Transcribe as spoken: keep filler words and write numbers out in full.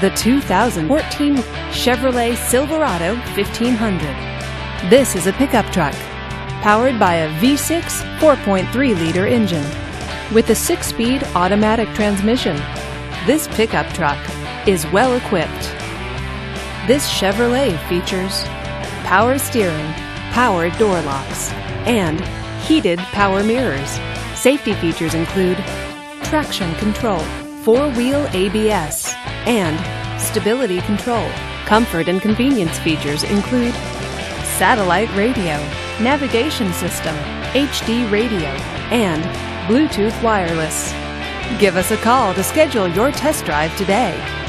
the two thousand fourteen Chevrolet Silverado fifteen hundred. This is a pickup truck powered by a V six four point three liter engine with a six-speed automatic transmission. This pickup truck is well equipped. This Chevrolet features power steering, power door locks, and heated power mirrors. Safety features include traction control, four-wheel A B S, and stability control. Comfort and convenience features include satellite radio, navigation system, H D radio, and Bluetooth wireless. Give us a call to schedule your test drive today.